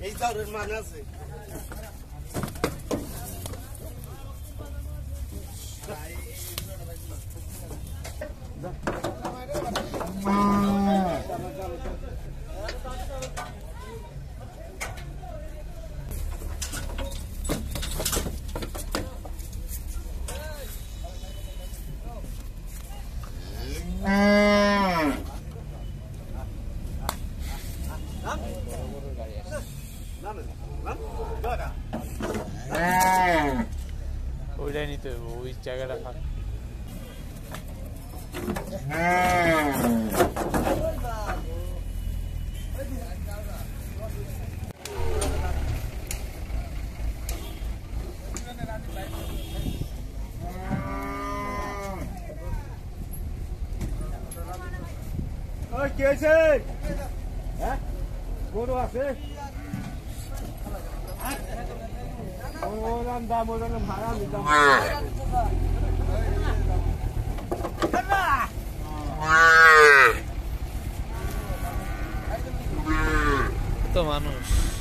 Eizar hermanas. ¿Qué es? ¿Eh? ¿Cómo lo hace? ¿Cómo andamos? Tomamos.